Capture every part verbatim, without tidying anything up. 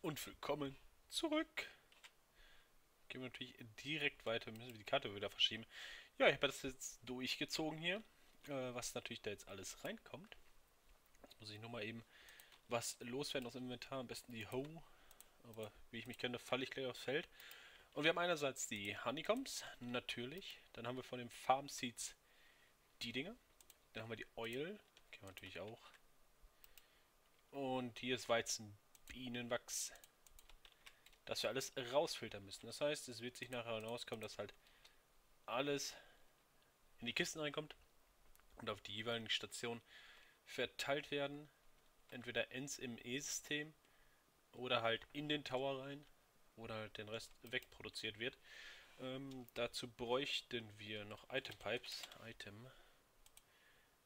Und willkommen zurück. Gehen wir natürlich direkt weiter. Müssen wir die Karte wieder verschieben. Ja, ich habe das jetzt durchgezogen hier. Äh, was natürlich da jetzt alles reinkommt. Jetzt muss ich nur mal eben was loswerden aus dem Inventar. Am besten die Hoe. Aber wie ich mich kenne, falle ich gleich aufs Feld. Und wir haben einerseits die Honeycombs. Natürlich. Dann haben wir von den Farm Seeds die Dinger. Dann haben wir die Oil. Kennen wir natürlich auch. Und hier ist Weizen. Bienenwachs, dass wir alles rausfiltern müssen. Das heißt, es wird sich nachher herauskommen, dass halt alles in die Kisten reinkommt und auf die jeweiligen Stationen verteilt werden. Entweder ins im E-System oder halt in den Tower rein oder halt den Rest wegproduziert wird. Ähm, dazu bräuchten wir noch Item Pipes. Item.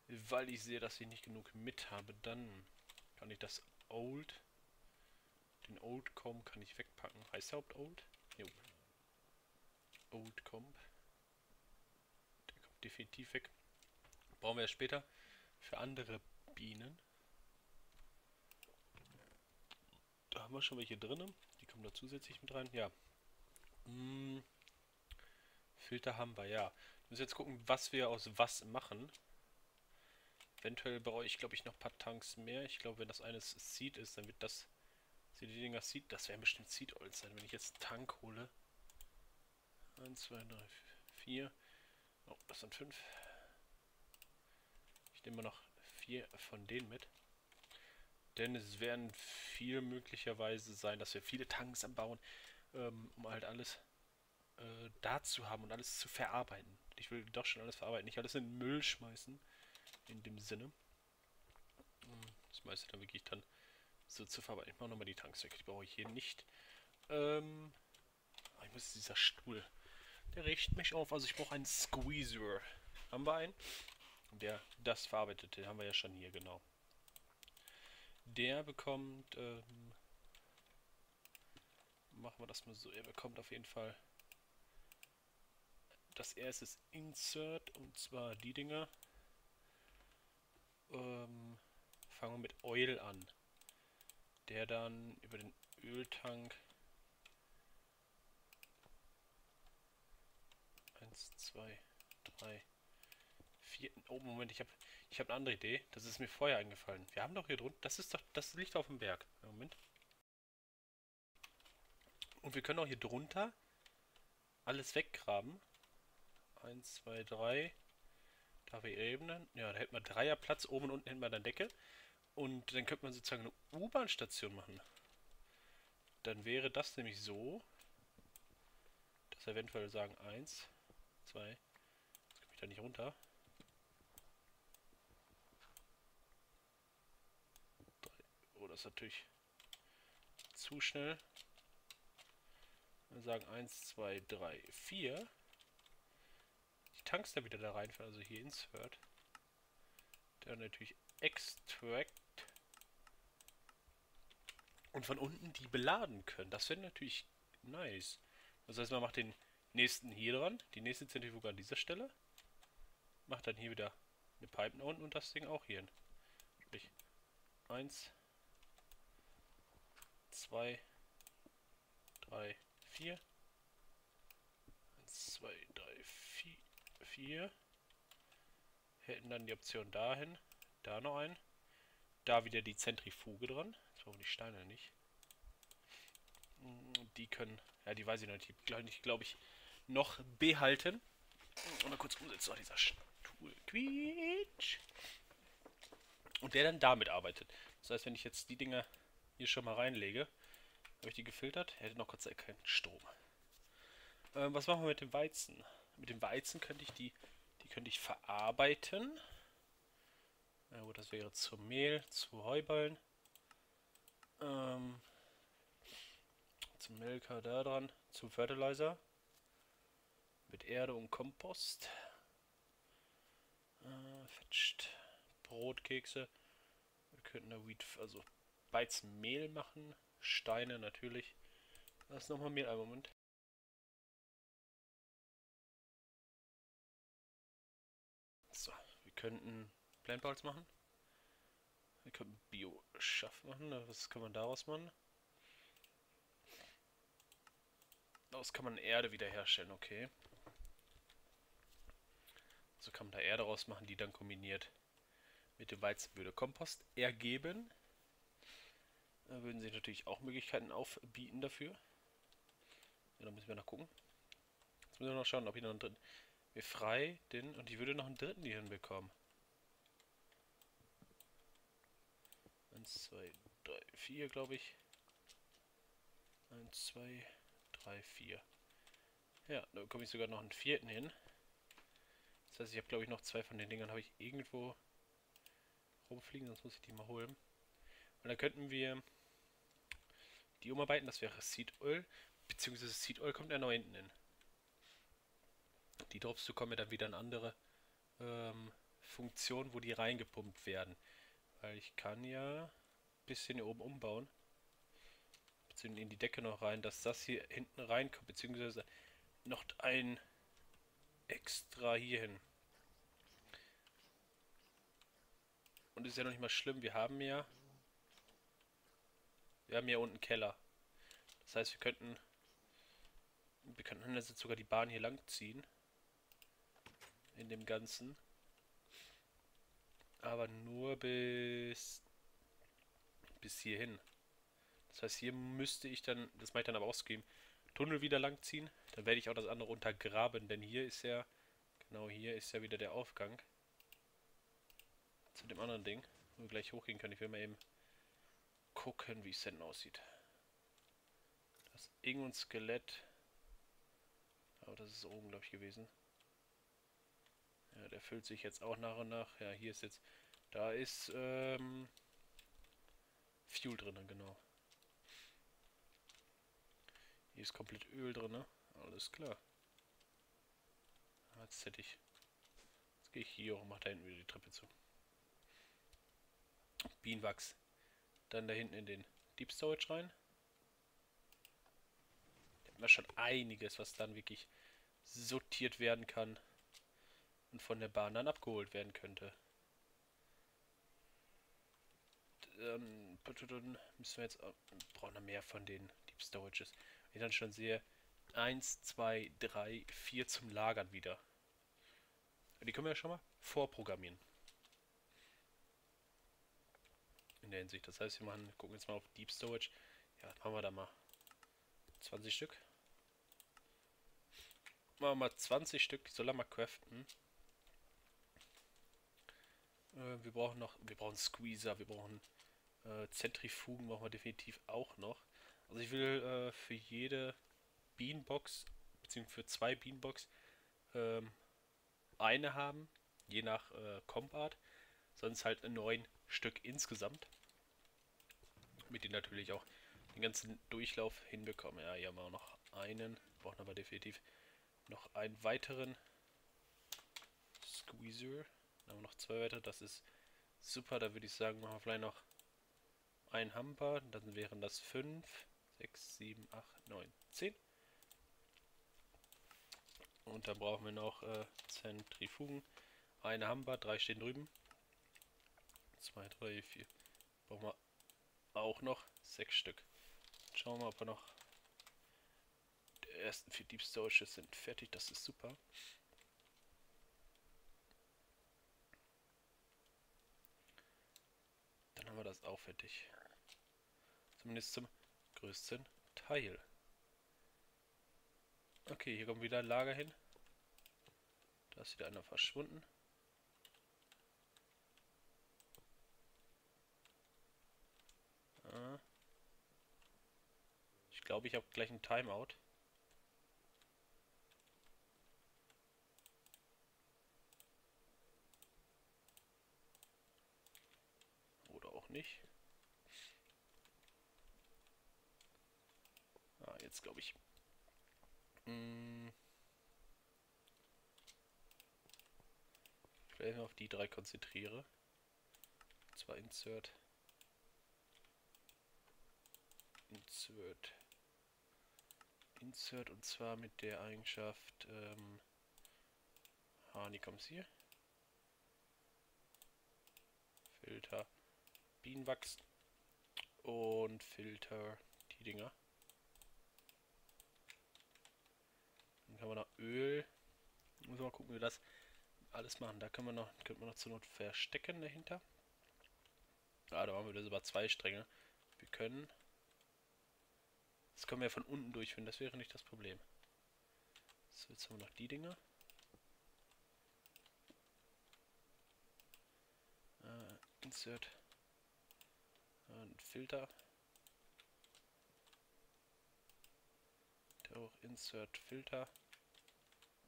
Weil ich sehe, dass ich nicht genug mit habe, dann kann ich das Old... Den Old Comb kann ich wegpacken. Heißt der Haupt Old? Jo. Old Comb. Der kommt definitiv weg. Brauchen wir ja später für andere Bienen. Da haben wir schon welche drin. Die kommen da zusätzlich mit rein. Ja. Hm. Filter haben wir, ja. Wir müssen jetzt gucken, was wir aus was machen. Eventuell brauche ich, glaube ich, noch ein paar Tanks mehr. Ich glaube, wenn das eines Seed ist, dann wird das... Seht ihr die Dinger Seed? Das wären bestimmt Seed Oils sein, wenn ich jetzt einen Tank hole. eins, zwei, drei, vier. Oh, das sind fünf. Ich nehme mal noch vier von denen mit. Denn es werden viel möglicherweise sein, dass wir viele Tanks anbauen, ähm, um halt alles äh, da zu haben und alles zu verarbeiten. Ich will doch schon alles verarbeiten, nicht alles in den Müll schmeißen. In dem Sinne. Das meiste dann wirklich dann so zu verarbeiten. Ich mache nochmal die Tanks weg, die brauche ich hier nicht. Ähm, oh, ich muss dieser Stuhl. Der regt mich auf. Also ich brauche einen Squeezer. Haben wir einen? Der das verarbeitet, den haben wir ja schon hier, genau. Der bekommt, ähm, machen wir das mal so, er bekommt auf jeden Fall das erste ist Insert, und zwar die Dinger. Ähm, fangen wir mit Oil an. Der dann über den Öltank eins, zwei, drei, vier. Oh Moment, ich habe ich hab eine andere Idee. Das ist mir vorher eingefallen. Wir haben doch hier drunter. Das ist doch. Das liegt auf dem Berg. Moment. Und wir können auch hier drunter alles weggraben. eins, zwei, drei. Da wir Ebenen. Ja, da hätten wir Dreier Platz. Oben und unten hätten wir dann Decke. Und dann könnte man sozusagen eine U-Bahn-Station machen. Dann wäre das nämlich so, dass eventuell sagen eins, zwei, jetzt komme ich da nicht runter. drei. Oh, das ist natürlich zu schnell. Dann sagen eins, zwei, drei, vier. Die Tanks da wieder da reinfallen, also hier Insert. Dann natürlich Extract. Und von unten die beladen können. Das wäre natürlich nice. Das heißt, man macht den nächsten hier dran, die nächste Zentrifuge an dieser Stelle, macht dann hier wieder eine Pipe nach unten und das Ding auch hier hin. Sprich, eins, zwei, drei, vier. eins, zwei, drei, vier. Hätten dann die Option dahin. Da noch ein. Da wieder die Zentrifuge dran. Jetzt brauchen wir die Steine nicht. Die können... Ja, die weiß ich noch nicht. Die glaube ich, glaub ich, noch behalten. Und mal kurz umsetzen. Oh, dieser Stuhl. Quietsch. Und der dann damit arbeitet. Das heißt, wenn ich jetzt die Dinger hier schon mal reinlege, habe ich die gefiltert. Er hätte noch kurz keinen Strom. Ähm, was machen wir mit dem Weizen? Mit dem Weizen könnte ich die... Die könnte ich verarbeiten. Na gut, das wäre zu Mehl, zu Heuballen. Ähm, zum Melker da dran, zum Fertilizer. Mit Erde und Kompost. Äh, fetscht. Brotkekse. Wir könnten da Wheat, also Weizenmehl machen. Steine natürlich. Lass nochmal Mehl, einen Moment. So, wir könnten Plantballs machen. Wir können Bio-Schaff machen. Was kann man daraus machen? Daraus kann man Erde wiederherstellen, okay. So kann man da Erde rausmachen, die dann kombiniert mit dem Weizenböde-Kompost ergeben. Da würden sich natürlich auch Möglichkeiten aufbieten dafür. Ja, da müssen wir noch gucken. Jetzt müssen wir noch schauen, ob hier noch einen dritten... Wir frei den... Und ich würde noch einen dritten hier hinbekommen. eins, zwei, drei, vier, glaube ich. eins, zwei, drei, vier. Ja, da bekomme ich sogar noch einen vierten hin. Das heißt, ich habe, glaube ich, noch zwei von den Dingern habe ich irgendwo rumfliegen, sonst muss ich die mal holen. Und dann könnten wir die umarbeiten, das wäre Seed Oil, beziehungsweise Seed Oil kommt ja noch hinten hin. Die Drops bekommen ja dann wieder eine andere ähm, Funktion, wo die reingepumpt werden. Weil ich kann ja ein bisschen hier oben umbauen. Beziehungsweise in die Decke noch rein, dass das hier hinten reinkommt, beziehungsweise noch ein extra hier hin. Und ist ja noch nicht mal schlimm, wir haben ja... Wir haben hier unten einen Keller. Das heißt, wir könnten... Wir könnten jetzt sogar die Bahn hier lang ziehen. In dem Ganzen. Aber nur bis... Bis hierhin. Das heißt, hier müsste ich dann... Das mache ich dann aber ausgeben. Tunnel wieder lang ziehen. Dann werde ich auch das andere untergraben. Denn hier ist ja... Genau hier ist ja wieder der Aufgang. Zu dem anderen Ding. Wo wir gleich hochgehen können. Ich will mal eben... gucken, wie es denn aussieht. Das ist irgendein Skelett. Aber das ist oben, glaube ich, gewesen. Ja, der füllt sich jetzt auch nach und nach. Ja, hier ist jetzt... Da ist, ähm... Fuel drin, genau. Hier ist komplett Öl drin. Alles klar. Jetzt hätte ich... Jetzt gehe ich hier hoch und mache da hinten wieder die Treppe zu. Bienenwachs. Dann da hinten in den Deep Storage rein. Da hat man schon einiges, was dann wirklich sortiert werden kann. Und von der Bahn dann abgeholt werden könnte. Dann müssen wir jetzt... Brauchen wir mehr von den Deep Storages. Wenn ich dann schon sehe, eins, zwei, drei, vier zum Lagern wieder. Und die können wir ja schon mal vorprogrammieren. In der Hinsicht. Das heißt, wir machen, gucken jetzt mal auf Deep Storage. Ja, machen wir da mal zwanzig Stück. Machen wir mal zwanzig Stück. Die soll er mal craften. Äh, wir brauchen noch, wir brauchen Squeezer, wir brauchen äh, Zentrifugen, brauchen wir definitiv auch noch. Also ich will äh, für jede Beanbox, beziehungsweise für zwei Beanbox, ähm, eine haben, je nach äh, Compart. Sonst halt neun Stück insgesamt. Mit denen natürlich auch den ganzen Durchlauf hinbekommen. Ja, hier haben wir auch noch einen. Brauchen aber definitiv noch einen weiteren Squeezer. Dann haben wir noch zwei weitere. Das ist super. Da würde ich sagen, machen wir vielleicht noch einen Hamper. Dann wären das fünf, sechs, sieben, acht, neun, zehn. Und dann brauchen wir noch äh, Zentrifugen. Eine Hamper, drei stehen drüben. zwei, drei, vier. Brauchen wir auch noch sechs Stück. Schauen wir mal, ob wir noch... Die ersten vier Deep Storages sind fertig, das ist super. Dann haben wir das auch fertig. Zumindest zum größten Teil. Okay, hier kommt wieder ein Lager hin. Da ist wieder einer verschwunden. Ich glaube, ich habe gleich einen Timeout. Oder auch nicht. Ah, jetzt glaube ich. Hm. Ich werde mich auf die drei konzentriere. Zwar Insert. Insert. Insert und zwar mit der Eigenschaft ähm, Honeycombs hier. Filter Bienenwachs und Filter die Dinger. Dann haben wir noch Öl. Muss mal gucken, wie wir das alles machen. Da können wir noch, können wir noch zur Not verstecken dahinter. Ah, da haben wir das über zwei Stränge. Wir können... Das können wir von unten durchführen, das wäre nicht das Problem. So, jetzt haben wir noch die Dinger. Äh, Insert. Ein Filter. Da auch Insert Filter.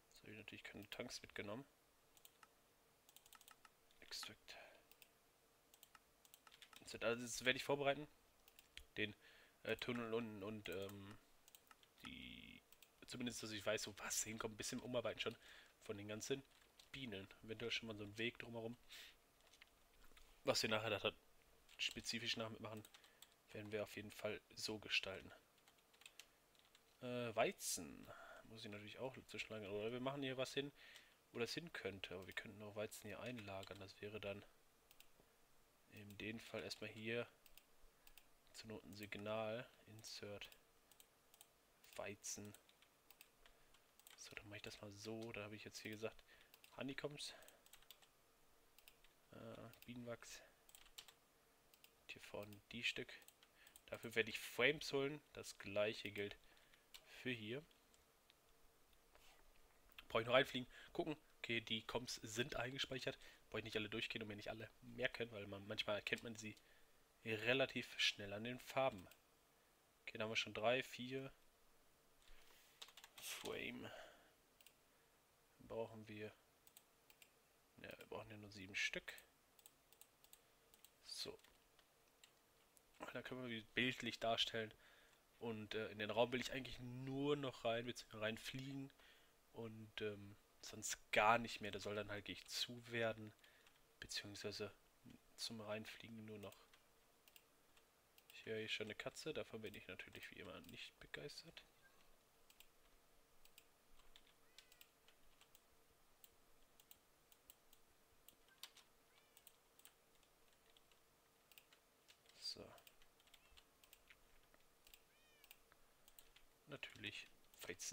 Jetzt habe ich natürlich keine Tanks mitgenommen. Extract. Insert. Also das werde ich vorbereiten. Den äh, Tunnel unten und ähm, die... Zumindest, dass ich weiß, wo was hinkommt. Ein bisschen umarbeiten schon von den ganzen Bienen. Eventuell schon mal so einen Weg drumherum. Was wir nachher da spezifisch nachmachen, werden wir auf jeden Fall so gestalten. Äh, Weizen muss ich natürlich auch zwischenlagern. Oder wir machen hier was hin, wo das hin könnte. Aber wir könnten auch Weizen hier einlagern. Das wäre dann in dem Fall erstmal hier zur Not ein Signal. Insert Weizen. So, dann mache ich das mal so. Da habe ich jetzt hier gesagt, Honeycombs. Äh, Bienenwachs. Hier vorne die Stück. Dafür werde ich Frames holen. Das gleiche gilt für hier. Brauche ich nur reinfliegen, gucken. Okay, die Comps sind eingespeichert. Brauche ich nicht alle durchgehen und mir nicht alle merken, weil man manchmal erkennt man sie relativ schnell an den Farben. Okay, da haben wir schon drei, vier. Frame. Dann brauchen wir. Ja, wir brauchen ja nur sieben Stück. So. Da können wir bildlich darstellen. Und äh, in den Raum will ich eigentlich nur noch rein, beziehungsweise reinfliegen. Und ähm, sonst gar nicht mehr. Da soll dann halt gleich zu werden. Beziehungsweise zum Reinfliegen nur noch. Ich höre hier schon eine Katze. Davon bin ich natürlich wie immer nicht begeistert. Natürlich Weizen.